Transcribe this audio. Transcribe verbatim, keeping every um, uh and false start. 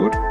mejor.